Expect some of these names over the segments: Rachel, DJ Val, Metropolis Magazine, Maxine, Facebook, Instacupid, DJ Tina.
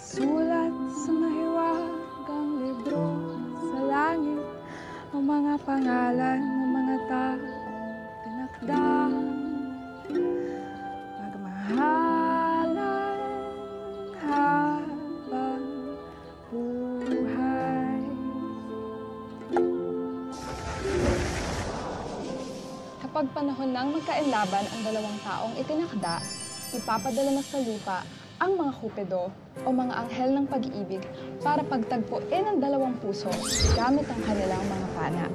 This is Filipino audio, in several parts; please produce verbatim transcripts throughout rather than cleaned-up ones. nakasulat sa mahiwagang libro sa langit ang mga pangalan ng mga tao tinakdang magmahalan habang buhay. Kapag panahon ng magkailaban ang dalawang taong itinakda, ipapadala na sa lupa ang mga kupido o mga anghel ng pag-ibig para pagtagpuin ang dalawang puso gamit ang kanilang mga pana.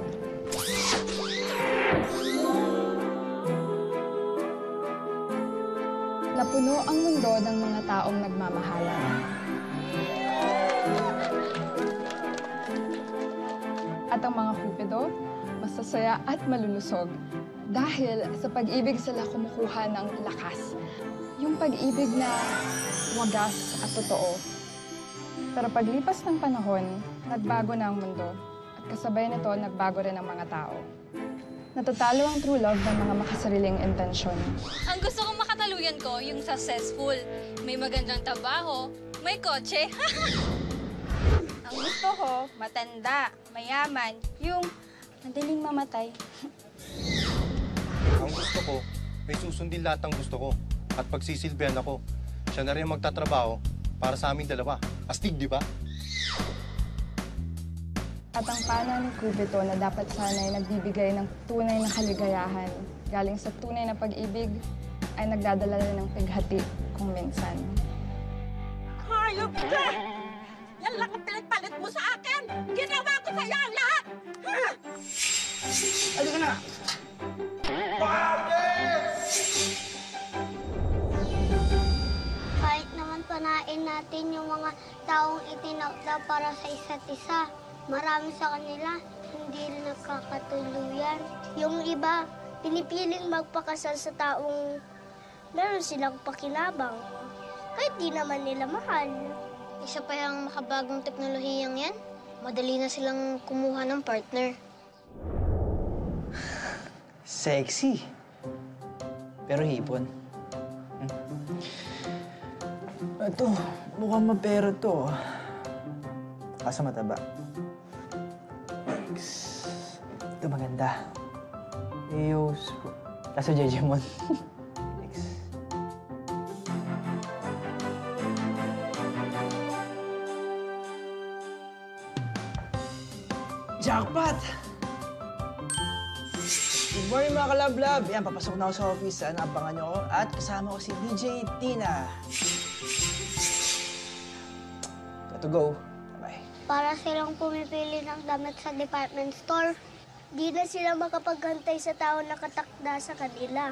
Napuno ang mundo ng mga taong nagmamahalan. At ang mga kupido, masasaya at malulusog dahil sa pag-ibig sila kumukuha ng lakas. Yung pag-ibig na wagas at totoo. Pero paglipas ng panahon, nagbago na ang mundo at kasabay nito nagbago rin ang mga tao. Natatalo ang true love ng mga makasariling intensyon. Ang gusto kong makataluyan ko, yung successful. May magandang trabaho, may kotse. Ang gusto ko, matanda, mayaman, yung madaling mamatay. Ang gusto ko, may susundin lahat ang gusto ko. At pagsisilbihan ako, siya na rin magtatrabaho para sa aming dalawa. Astig, di ba? At ang pana ni Kubito na dapat sana ay nagbibigay ng tunay na kaligayahan galing sa tunay na pag-ibig ay nagdadala rin ng pighati kung minsan. Hayop ka! Yan lang ang pilit-palit mo sa akin! Ginawa ko sa'yo ang lahat! Alin ka na! Bakit? Panain natin yung mga taong itinakda para sa isa't isa. Marami sa kanila, hindi nakakatuluyan. Yung iba, pinipiling magpakasal sa taong meron silang pakinabang. Kahit di naman nila mahal. Isa pa yung makabagong teknolohiyang yan, madali na silang kumuha ng partner. Sexy. Pero hipon. Ito, mukhang mapera to. Kaso mataba. Thanks. Ito maganda. Ayos. Kaso jejemon. Thanks. Jackpot! Good morning mga kalablab. Ayan, papasok na ako sa office. Naabangan niyo ako. At kasama ko si D J Tina. To go. Bye-bye. Para silang pumipili ng damit sa department store, di na sila makapaghantay sa tao na katakda sa kanila.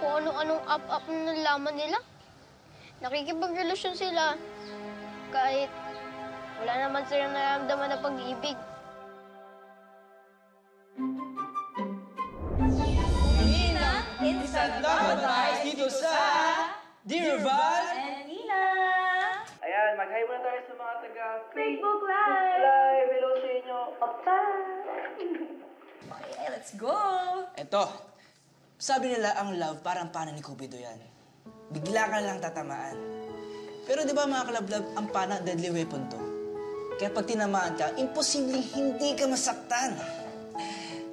Kung anong-anong up-up na nalaman nila, nakikipagrelasyon sila kahit wala naman silang nararamdaman na pag-ibig. Nina, it's a love advice dito sa D J Val and Nina. Mag-hi muna tayo sa mga taga Facebook Live! Live! Hello sa inyo! Opa! Okay, let's go! Eto, sabi nila ang love parang pana ni Cupido yan. Bigla ka lang tatamaan. Pero di ba mga kalablab, ang pana deadly weapon to. Kaya pag tinamaan ka, imposible hindi ka masaktan.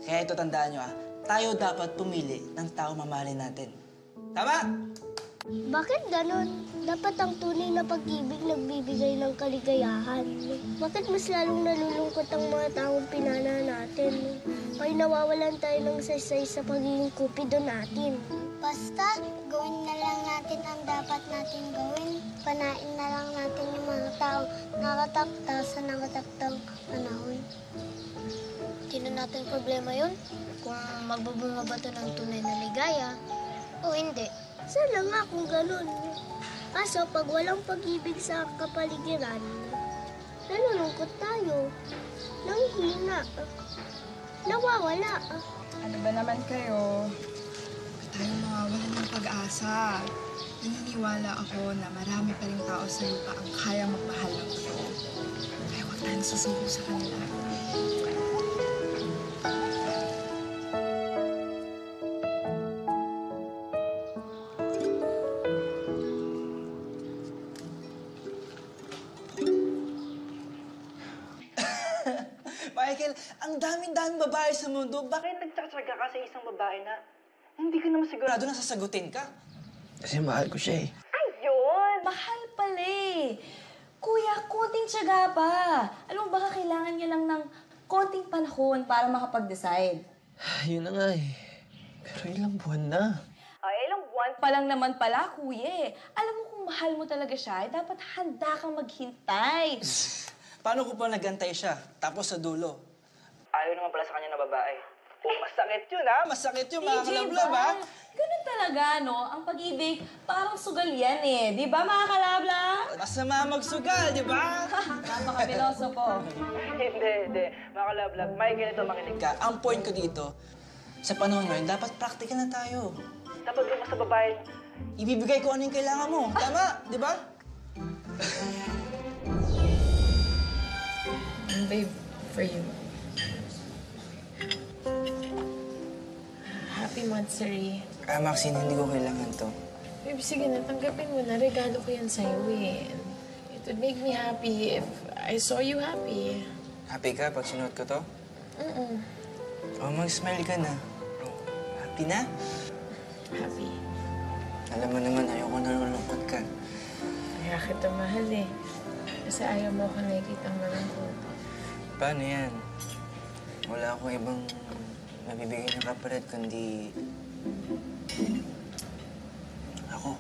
Kaya ito, tandaan nyo ah, tayo dapat pumili ng tao mamahalin natin. Tama? Bakit ganun? Dapat ang tunay na pag-ibig nagbibigay ng kaligayahan. Bakit mas lalong nalulungkot ang mga taong pinana natin? May nawawalan tayo ng saysay sa pagiging kupido natin. Basta, gawin na lang natin ang dapat natin gawin. Panain na lang natin yung mga taong nakatakta sa nakataktang panahon. Hindi na natin problema yun. Kung magbubunga ba ito ng tunay na ligaya o hindi. Sana nga kung ganun. Kaso pag walang pag-ibig sa kapaligiran, nalulungkot tayo. Nanghihina. Nawawala. Ano ba naman kayo? Huwag tayo mawawala ng pag-asa. Naniniwala ako na marami pa rin tao sa lupa ang kaya magmahal ng tao. Kaya huwag tayong susuko sa kanila. dahil ang daming-daming babae sa mundo, bakit nagtatsaga ka sa isang babae na hindi ka naman sigurado na sasagutin ka? Kasi mahal ko siya eh. Ayun! Mahal pala eh. Kuya, konting tsaga pa. Alam mo, baka kailangan niya lang ng konting panahon para makapag-decide. Yun na nga eh. Pero ilang buwan na. Ay, ilang buwan pa lang naman pala, kuya. Alam mo kung mahal mo talaga siya, eh, dapat handa kang maghintay. Paano ko pa nagantay siya? Tapos sa dulo. Ayaw naman pala sa kanya na babae. Oh, masakit yun, ha? Masakit yun, mga kalablab, ha? Ganun talaga, no? Ang pag-ibig, parang sugal yan, eh. Di ba, mga kalablab? Masama magsugal, di ba? Napakabiloso po. Hindi, hindi. Mga kalablab, may ganito makinig ka. Ang point ko dito, sa panahon ngayon, dapat praktika na tayo. Dapat lumabas sa babae. Ibibigay ko ano yung kailangan mo. Tama, di ba? Babe, for you. Happy Monthsary. Ah, Maxine, hindi ko kailangan to. Babe, sige na, tanggapin mo na. Regalo ko yan sa'yo eh. It would make me happy if I saw you happy. Happy ka pag sinuot ko to? Mm-mm. Oh, mag-smile ka na. Happy na? Happy. Alam mo naman, ayaw ko nalulungkot ka. Kaya kita mahal eh. Kasi ayaw mo ako nakikita ang malungkot. Paano yan? Wala akong ibang mabibigay ng kapalit, kundi... ako.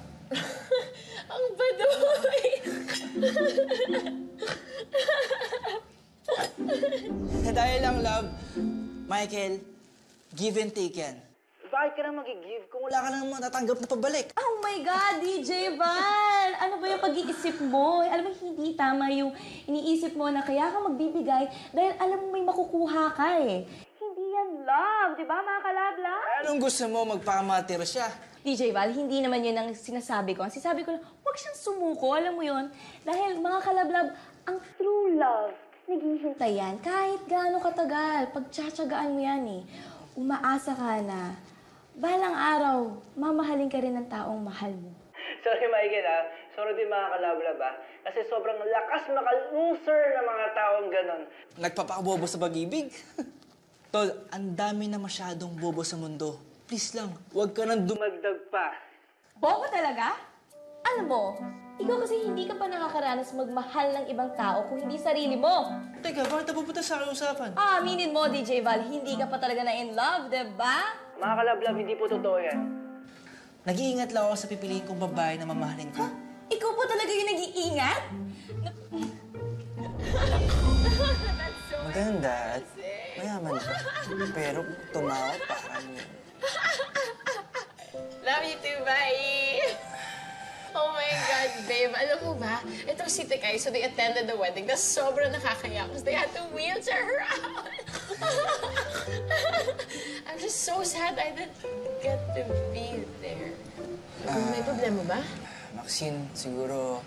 Ang baduy! Dahil lang, love, Michael, give and take yan. Bakit ka na mag-give kung wala ka nang matatanggap na pabalik? Oh my God, D J Val! Ano ba yung pag-iisip mo? Alam mo, hindi tama yung iniisip mo na kaya ka magbibigay dahil alam mo may makukuha ka eh. Hindi yan love, di ba mga kalabla? Anong gusto mo? Magpakamatero siya. D J Val, hindi naman yun ang sinasabi ko. Ang sinasabi ko lang, huwag siyang sumuko, alam mo yun? Dahil mga kalablab, ang true love, naghihintay yan. Kahit gaano katagal, pagtsatsagaan mo yan eh. Umaasa ka na balang araw, mamahalin ka rin ng taong mahal mo. Sorry, Michael, ha? Sorry din mga kalablab, ha? Kasi sobrang lakas makaluser ng mga taong ganon. Nagpapakabobo sa pag-ibig. Tol, ang dami na masyadong bobo sa mundo. Please lang, huwag ka nang dumagdag pa. Bobo talaga? Alam mo, ikaw kasi hindi ka pa nakakaranas magmahal ng ibang tao kung hindi sarili mo. Teka, bakit napupunta sa usapan? Ah, aminin mo, D J Val, hindi ka pa talaga na in love, diba? Mga kalablab, hindi po totoo yan. Nag-iingat lang ako sa pipiliin kong babae na mamahalin ko. Ha? Ikaw po talaga yung nag-iingat? Maganda at mayaman ka. Pero tumawa pa kanya. Love you too, bye! Oh my God, babe. Alam mo ba, itong si Tekay, so they attended the wedding na sobrang nakakaya because they had to wheelchair her out. I'm just so sad I didn't get to be there. Uh, May problema ba? Maxine, siguro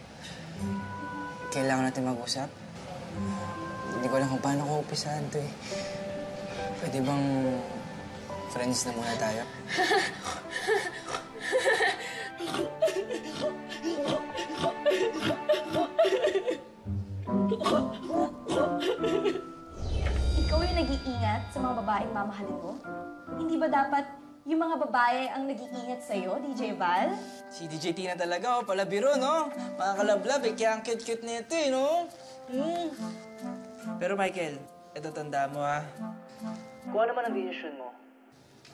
kailangan natin mag-usap. Hindi ko alam kung paano ko upisahan to eh. Pwede bang friends na muna tayo? Ikaw yung nag-iingat sa mga babaeng mamahalin mo? Hindi ba dapat yung mga babae ang nag-iingat sa'yo, D J Val? Si D J Tina talaga, oh, palabiro, no? Mga kalablab, eh, kaya ang cute-cute nito, eh, no? Mm. Pero Michael, eto tanda mo, ha? Kung ano man ang decision mo,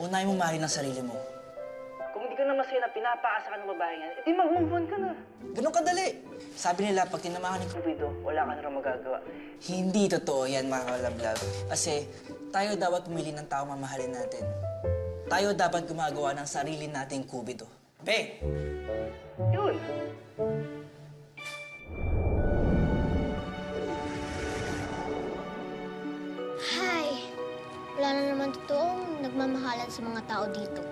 unahin mo mahalin ang sarili mo. Kung hindi ka na masaya na pinapaasa ka ng babae yan, edi mag-move on ka na. Ganun kadali. Sabi nila, pag tinamahan ni Cupido, wala ka na rin magagawa. Hindi totoo yan, mga kalablab. Kasi tayo dapat pumili ng taong mamahalin natin. Tayo dapat gumagawa ng sarili nating Cupido. Be! Yun! Hi! Wala na naman totoong nagmamahalan sa mga tao dito.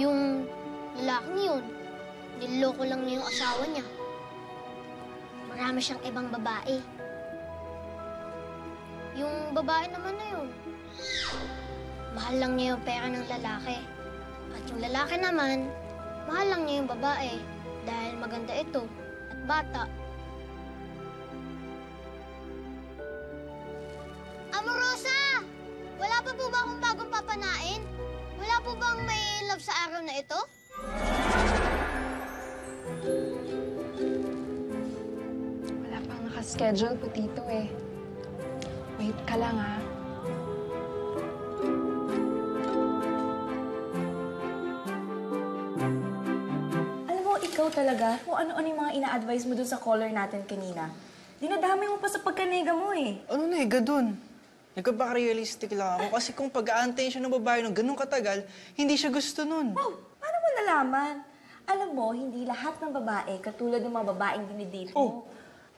Yung lalaking yun, niloko lang niya yung asawa niya. Marami siyang ibang babae. Yung babae naman na yun, mahal lang niya yung pera ng lalaki. At yung lalaki naman, mahal lang niya yung babae dahil maganda ito at bata. Amorosa! anain? Wala po bang may love sa araw na ito? Wala pang nakaschedule po, Tito, eh. Wait ka lang, ha? Alam mo, ikaw talaga, kung ano-ano yung mga ina-advise mo dun sa caller natin kanina. Dinadami mo pa sa pagkanega mo, eh. Ano nega dun? Nagkabaka-realistic lang ako kasi kung pag-aantayin siya ng babae ng ganun katagal, hindi siya gusto nun. Wow! Paano mo nalaman? Alam mo, hindi lahat ng babae katulad ng mga babaeng dinidate mo. Oh.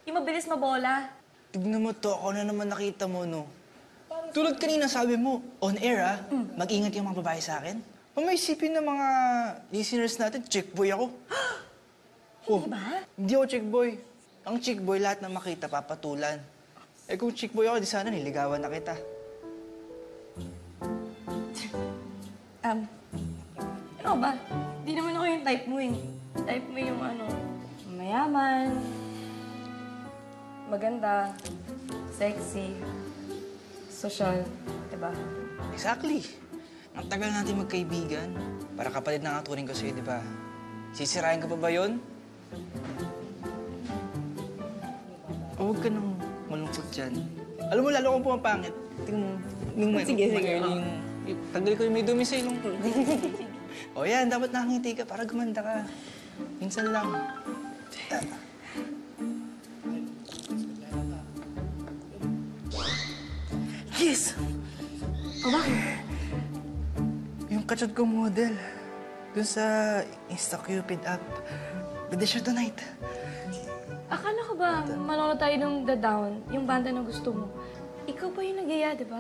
Yung mabilis mabola. Tignan mo to, ako na naman nakita mo, no? Parang tulad kanina sabi mo, on air, ah, mm. mag-ingat yung mga babae sa akin. Pamaisipin ng mga listeners natin, chick boy ako. Oh. Hindi ba? Hindi ako chick boy. Ang chick boy, lahat na makita, papatulan. Eh, kung chick boy ako, di sana niligawan na kita. Um, ano ba? Di naman ako yung type mo, eh. Type mo yung ano, mayaman, maganda, sexy, social, diba? Exactly. Ang tagal natin magkaibigan. Para kapalit na nga turing ko sa'yo, diba? Sisirain ka pa ba yun? Huwag ka nang malungkot dyan. Alam mo, lalo kong pumapangit. Tingnan mo. Sige, sige. Tagal ko yung may dumi sa ilong ko. O yan, dapat nakangiti ka para gumanda ka. Minsan lang. Yes! O bakit? Yung kachot ko model. Doon sa Instacupid app. Pwede siya tonight. Akala ko ba manonood tayo ng The Down, yung banda na gusto mo? Ikaw pa yung nag-iya, di ba?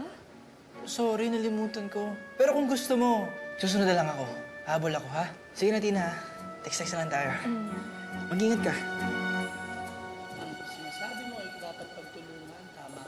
Sorry, nalimutan ko. Pero kung gusto mo, susunod na lang ako. Habol ako, ha? Sige na, Tina. Text-text na lang tayo. Mm. Mag-ingat ka. Sinasabi mo ay dapat pagtulungan, tama.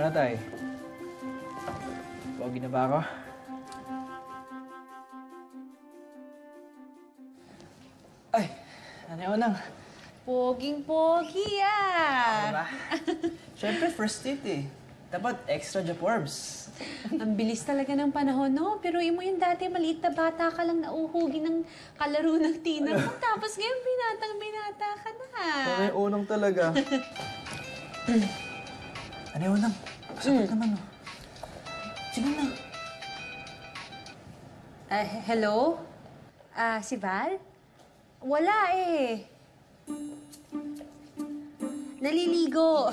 Ano tayo? Pogi na ba ako? Ay! Ano yung unang? Poging-pogi, ah! Diba? Siyempre, first date, eh. Dapat extra Japorbs. Ang bilis talaga ng panahon, no? Pero yun mo yung dati, maliit na bata ka lang nauhugi ng kalaro ng Tina. Ano? Tapos ngayon, binatang-binata ka na. Ano yung unang talaga? Ano yung unang? Pasapit mm. naman, no? Sige na. Uh, hello? Ah, uh, si Val? Wala, eh. Naliligo.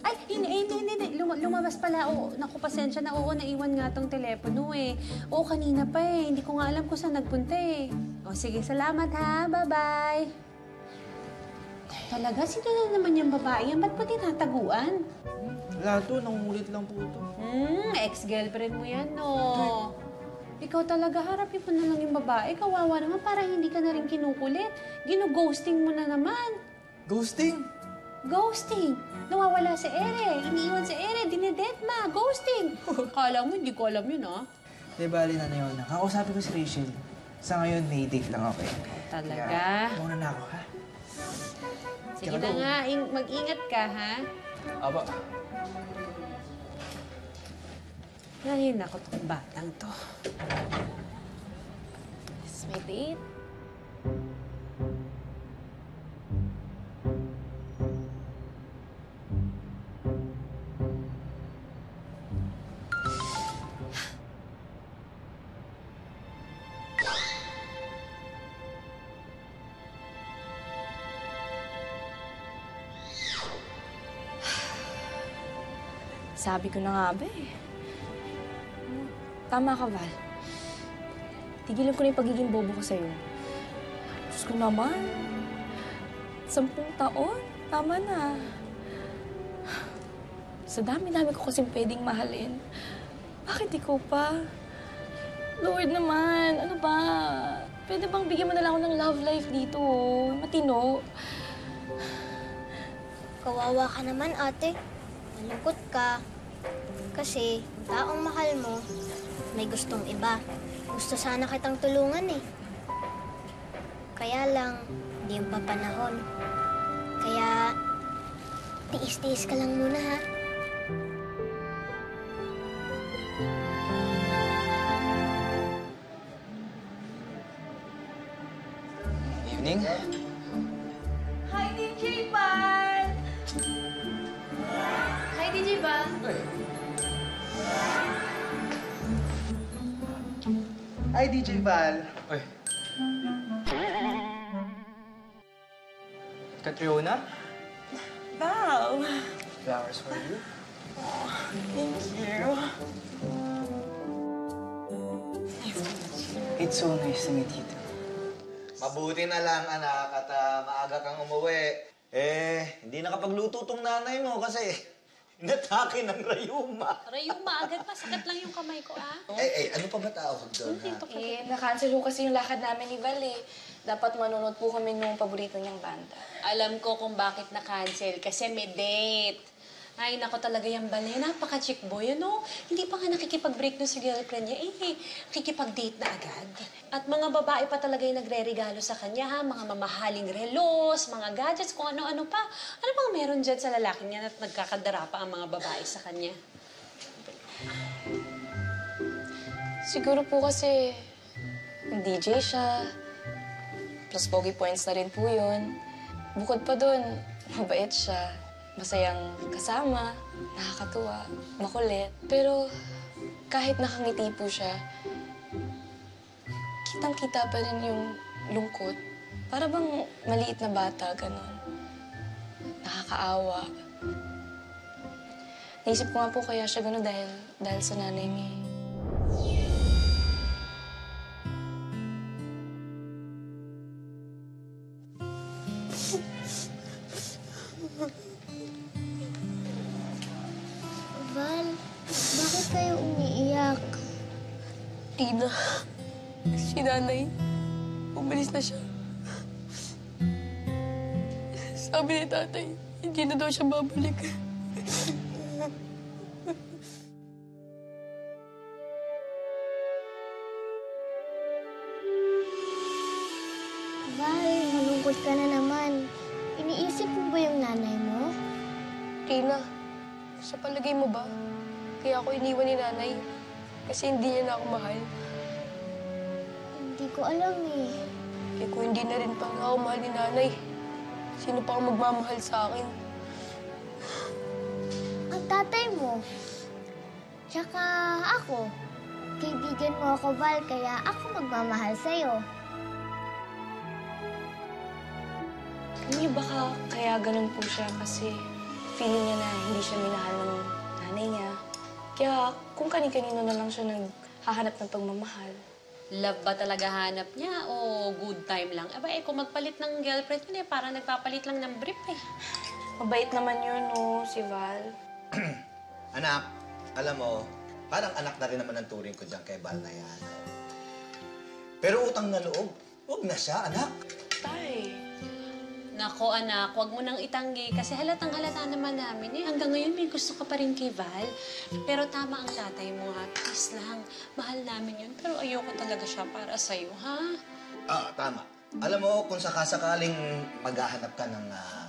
Ay, hindi, hindi, hindi. Lum lumabas pala. Oo, naku, pasensya na. Oo, naiwan nga tong telepono, eh. Oo, kanina pa, eh. Hindi ko nga alam kung saan nagpunta, eh. O, sige, salamat, ha? Bye-bye. Talaga? Sino na naman yung babae yan? Ba't po tinataguan? Wala to. Nangungulit lang po ito. Hmm, ex-girlfriend mo yan, no? Ikaw talaga, harapin mo na lang yung babae. Kawawa naman, parang hindi ka na rin kinukulit. Gino-ghosting mo na naman. Ghosting? Ghosting. Nawawala sa ere. Iniiwan sa ere. Dinedetma. Ghosting. Akala mo, hindi ko alam yun, ah. Di bali na na yun. Nakausapin ko si Rachel. Sa ngayon, may date lang ako, eh. Talaga? Kaya, muna na ako, ha? Sige na nga, mag-ingat ka, ha? Aba. Ngayon ako itong batang to. This is my date. Sabi ko na nga ba, eh. Tama ka, Val. Tigilan ko na yung pagiging bobo ko sa'yo. Diyos ko naman. Sampung taon? Tama na. Sa dami-dami ko kasing pwedeng mahalin, bakit ikaw pa? Lord naman, ano ba? Pwede bang bigyan mo na lang ako ng love life dito? Matino. Kawawa ka naman, ate. Malungkot ka. Kasi, taong mahal mo, may gustong iba. Gusto sana kitang tulungan eh. Kaya lang, hindi yung papanahon. Kaya, tiis-tiis ka lang muna ha. Ning? Hi, D J Val! Hi, D J Val! Hi, D J Val! Oy. Katriona? Val! Flowers for you. Oh, thank you. It's so nice to meet you too. Mabuti na lang, anak, at uh, maaga kang umuwi. Eh, hindi nakapagluto tong nanay mo kasi inatake ng rayuma. Rayuma, agad pa. Sakit lang yung kamay ko, ah. Eh, eh, ano pa ba tawag doon, ha? Eh, na-cancel ko kasi yung lakad namin ni Val, eh. Dapat manunod po kami nung paborito niyang banda. Alam ko kung bakit na-cancel, kasi may date. Ay, nako talaga yung Val, eh. Napaka-chick boy, ano? Hindi pa nga nakikipag-break doon sa girlfriend niya. Eh, eh, nakikipag-date na agad. At mga babae pa talaga yung nagre-regalo sa kanya, ha? Mga mamahaling relos, mga gadgets, kung ano-ano pa. Ano bang meron dyan sa lalaki niya na nagkakadara pa ang mga babae sa kanya? Siguro po kasi D J siya. Plus bogey points na rin po yun. Bukod pa dun, mabait siya. Masayang kasama, nakakatuwa, makulit. Pero kahit nakangiti po siya, kitang-kita pa rin yung lungkot. Para bang maliit na bata, ganun. Nakakaawa. Naisip ko nga po kaya siya gano'n dahil, dahil sa nanay niya. Tina, si nanay, umalis na siya. Sabi ni tatay, hindi na daw siya babalik. Val, malungkot ka na naman. Iniisip mo ba yung nanay mo? Tina, sa palagay mo ba, kaya ako iniwan ni nanay? Kasi hindi niya na ako mahal. Hindi ko alam eh. Eh kung hindi na rin pa ako mahal ni nanay, sino pa ang magmamahal sa akin? Ang tatay mo. Tsaka ako. Kaibigan mo ako, Val, kaya ako magmamahal sa'yo. Hindi baka kaya ganun po siya kasi feeling niya na hindi siya minahal ng nanay niya. Kaya kung kani-kanino na lang siya naghahanap ng pagmamahal. Love ba talaga hanap niya o good time lang? Aba eh, kung magpalit ng girlfriend niya, parang nagpapalit lang ng brief eh. Mabait naman yun, no, si Val. Anak, alam mo, parang anak na rin naman ang turing ko dyan kay Val na yan. Pero utang na loob, huwag na siya, anak. Tay. Nako, anak, huwag mo nang itanggi kasi halatang-halata naman namin eh. Hanggang ngayon may gusto ka pa rin kay Val. Pero tama ang tatay mo ha. Please lang, mahal namin yun. Pero ayoko talaga siya para sa'yo, ha? Ah, tama. Alam mo, kung sakasakaling maghahanap ka ng uh,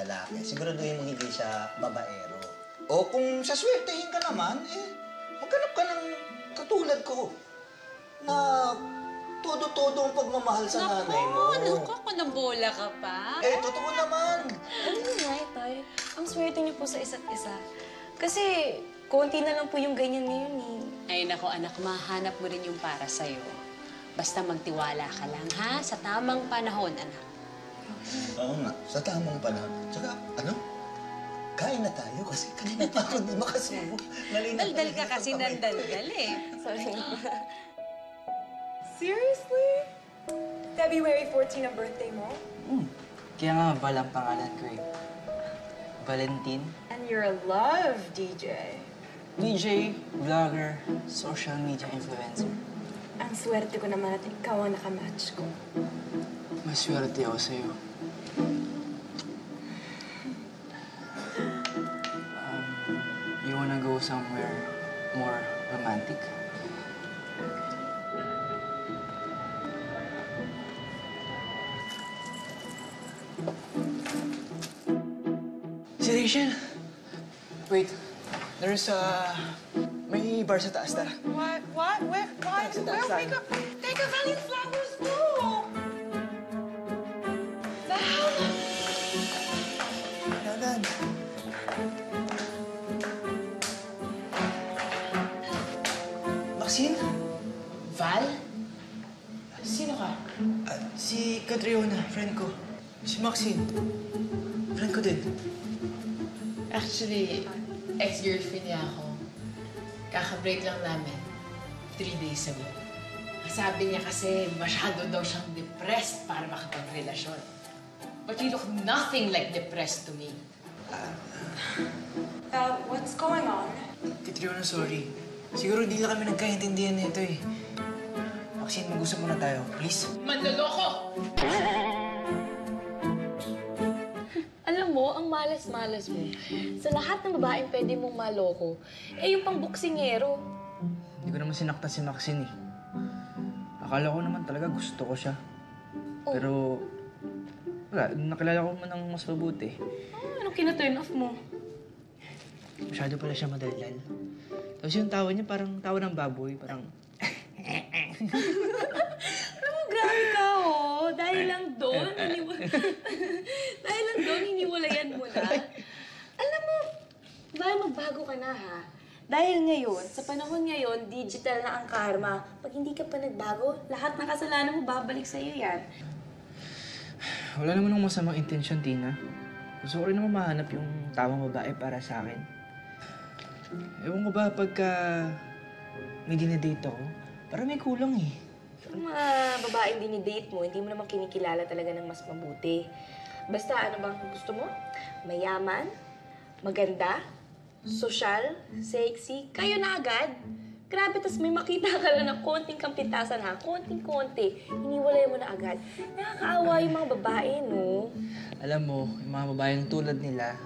lalaki, siguraduhin mong hindi siya babaero. O kung saswertehin ka naman, eh, maghanap ka ng katulad ko na... todo-todo ang pagmamahal sa naku, nanay mo. Naku, kunabola ka pa. Eh, totoo naman. Ano nga, Toy? Ang swerte niyo po sa isa't isa. Kasi, konti na lang po yung ganyan ngayon eh. Ay, naku, anak, mahanap mo rin yung para sa'yo. Basta magtiwala ka lang, ha? Sa tamang panahon, anak. Oo nga, sa tamang panahon. Tsaka, ano? Kain na tayo kasi kanina pa ako di makasubo. Daldal ka kasi ng daldal eh. Sorry na. Seriously? February fourteen ang birthday mo? Hmm. Kaya nga, Val ang pangalan ko eh. Valentine. And you're a love D J. D J, vlogger, social media influencer. Ang swerte ko naman at ikaw ang nakamatch ko. Maswerte ako sa'yo. Um, you wanna go somewhere more romantic? Si Rachel! Wait, there's a... May bar sa taas, tara. What? What? Where? Why? Where? Take a... Take a valid flowers, go! Val! Now done. Maxine? Val? Sino ka? Uh, si Catriona, friend ko. Si Maxine. Friend ko din. Actually, ex-girlfriend niya ako. Kaka-break lang namin. Three days ago. Sabi niya kasi masyado daw siyang depressed para makapagrelasyon. But you look nothing like depressed to me. Uh, uh what's going on? Catriona, sorry. Siguro hindi lang kami nagkaintindihan nito eh. Maxine, mag-usap muna tayo, please. Manloloko! Ang malas-malas mo. Sa lahat ng babaeng pwede mong maloko, eh yung pang-boksingero. Hindi ko naman sinaktan si Maxine eh. Akala ko naman talaga gusto ko siya. Oh. Pero... wala, nakilala ko man ng mas mabuti. Ah, anong kina-turn off mo? Masyado pala siya madaldal. Tapos yung tawa niya parang tawa ng baboy, parang... Alam mo, grabe ka, oh! Dahil lang doon, iniwa... Dahil lang doon, iniwalayan mo na. Alam mo, Val, magbago ka na, ha? Dahil ngayon, sa panahon ngayon, digital na ang karma. Pag hindi ka pa nagbago, lahat ng kasalanan mo babalik sa'yo yan. Wala naman ng masamang intensyon, Tina. Gusto ko rin naman mahanap yung tamang babae para sa akin. Ewan ko ba pagka... may dinadate ako? Parang may kulang eh. Yung mga babaeng dinidate mo, hindi mo naman kinikilala talaga ng mas mabuti. Basta ano bang gusto mo? Mayaman, maganda, social, sexy, kayo na agad. Grabe, tas may makita ka lang ng konting kampitasan ha. Konting-konti. Hiniwalay mo na agad. Nakakaawa yung mga babae, no? Alam mo, yung mga babaeng tulad nila,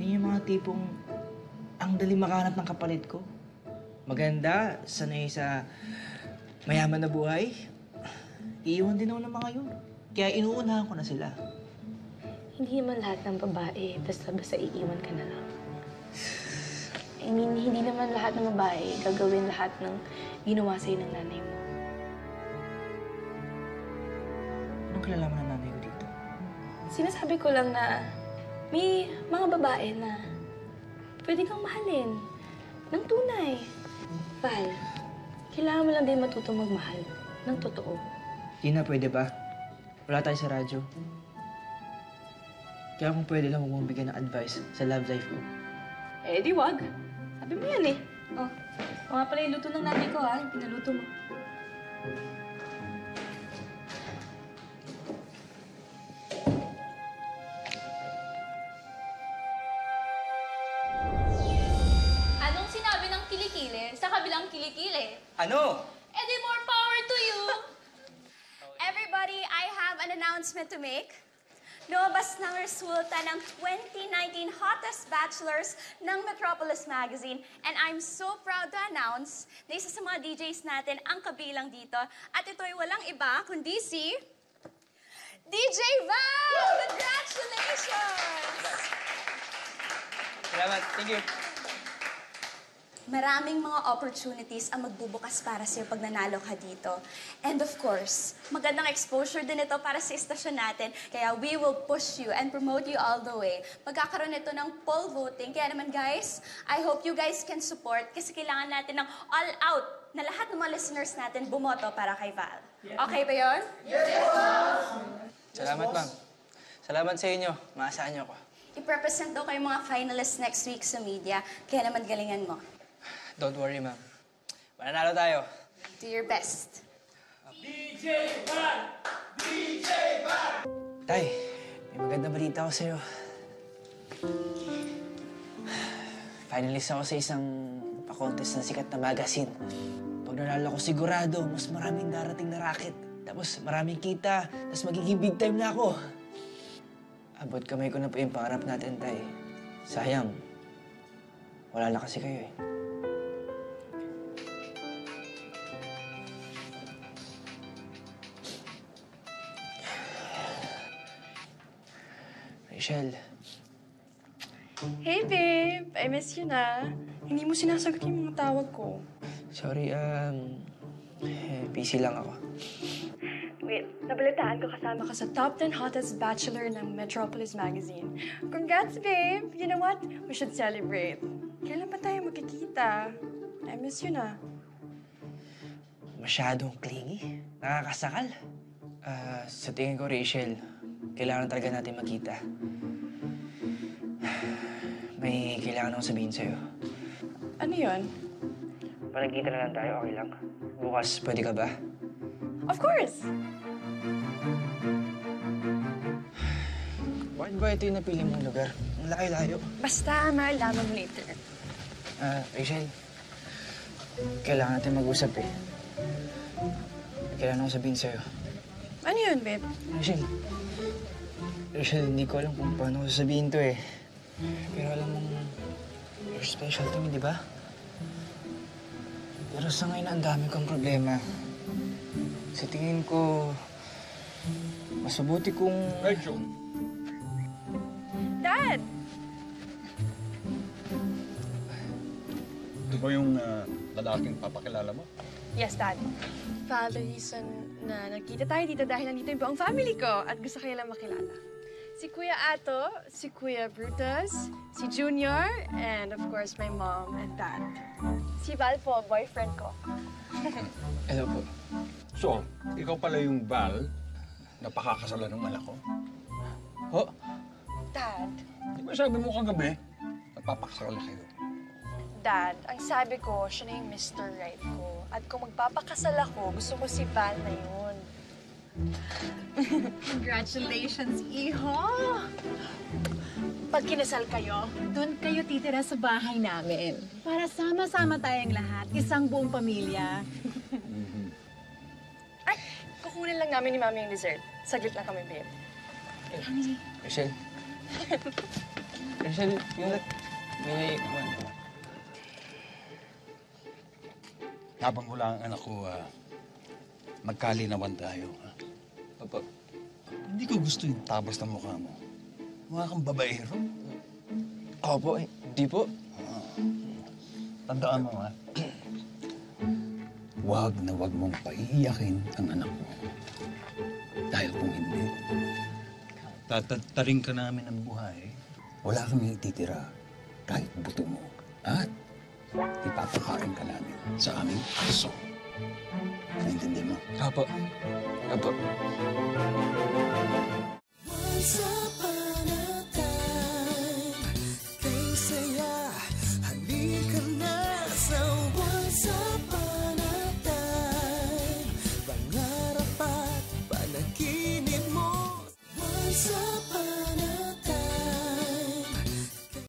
yun yung mga tipong ang dali makahanap ng kapalit ko. Maganda, sanay sa... mayaman na buhay, iiwan din ako ng mga yun. Kaya inuunahan ko na sila. Hindi naman lahat ng babae, basta-basta iiwan ka na lang. I mean, hindi naman lahat ng babae gagawin lahat ng ginawa sa'yo ng nanay mo. Anong kilalaman ng nanay ko dito? Sinasabi ko lang na may mga babae na pwede kang mahalin ng tunay. Val, kailangan mo lang din matutong magmahal ng totoo. Tina, pwede ba? Wala tayo sa radyo. Kaya kung pwede lang, huwag mong bigyan ng advice sa love life ko. Eh, di wag. Sabi mo yan eh. Oh, o nga pala yung luto ng nanay ko ha, yung pinaluto mo. Ano? And then more power to you! Everybody, I have an announcement to make. Lumabas ng resulta ng twenty nineteen Hottest Bachelors ng Metropolis Magazine. And I'm so proud to announce na isa sa mga D Js natin ang kabilang dito. At ito'y walang iba kundi si... D J Val! Congratulations! Salamat. Thank you. Maraming mga opportunities ang magbubukas para sa'yo pag nanalo ka dito. And of course, magandang exposure din ito para sa istasyon natin. Kaya we will push you and promote you all the way. Magkakaroon ito ng poll voting. Kaya naman guys, I hope you guys can support kasi kailangan natin ng all out na lahat ng mga listeners natin bumoto para kay Val. Okay ba yun? Yes, boss! Salamat, ma'am. Salamat sa inyo. Maasahan niyo ako. I-represent daw kayo mga finalists next week sa media. Kaya naman galingan mo. Don't worry, ma'am. Mananalo tayo. Do your best. D J Val! D J Val! Tay, may maganda balita ko sa'yo. finalist ako sa isang pa-contest ng sikat na magazine. Pag nanalo ko sigurado, mas maraming darating na racket. Tapos maraming kita, tapos magiging big time na ako. Abot kamay ko na po yung pangarap natin, Tay. Sayang, wala na kasi kayo eh. Rachel. Hey, babe! I miss you na. Hindi mo sinasagot yung mga tawag ko. Sorry, um... Eh, busy lang ako. Wait, nabalitaan ko kasama ka sa top ten hottest bachelor ng Metropolis Magazine. Congrats, babe! You know what? We should celebrate. Kailan pa tayo magkikita? I miss you na. Masyadong clingy. Nakakasakal. Uh, sa tingin ko, Rachel, kailangan talaga natin magkita. May kailangan akong sabihin sa'yo. Ano yun? Palagkita na lang tayo, okay lang. Bukas, pwede ka ba? Of course! Bakit ba ito yung napili mong lugar? Ang layo-layo. Basta, maalaman mo later. Ah, uh, Rachel, kailangan natin mag-usap eh. Kailangan akong sabihin sa'yo. Ano yun, babe? Rachel, Rachel, hindi ko alam kung paano ko sasabihin to eh. Pero alam mo, you're special to me, di ba? Pero sa ngayon, ang dami kong problema. Sa tingin ko, mas mabuti kung... Rachel! Dad! Ito ba yung uh, lalaking papakilala mo? Yes, Dad. For the reason na nagkita tayo dito dahil nandito yung buong family ko at gusto kayo lang makilala. Si Kuya Ato, si Kuya Brutus, si Junior, and of course my mom and dad. Si Val po, boyfriend ko. Hello po. So, ikaw pala yung Val na pakakasalan ng anak ko? Ho? Dad. Di ba sabi mo kagabi, napapakasalan kayo? Dad, ang sabi ko, siya na yung Mister Right ko. At kung magpapakasal ako, gusto ko si Val na yun. Congratulations, iho! Pag kinasal kayo, doon kayo titira sa bahay namin. Para sama-sama tayong lahat, isang buong pamilya. Mm-hmm. Ay, kukunin lang namin ni Mami yung dessert. Saglit lang kami, babe. Hey, Rachel. Rachel, yun lang. May... Habang wala ang anak ko, uh, magkalinawan tayo, ha? Papa, hindi ko gusto yung tabas ng mukha mo. Mukha kang babaero. Opo, hindi po. Ah. Tandaan mo, ha? Huwag na huwag mong paiiyakin ang anak mo. Dahil kung hindi, tatataring ka namin ang buhay. Wala kami ititira kahit buto mo. At ipapakain ka namin sa aming aso. Naintindi mo? Apo. Apo.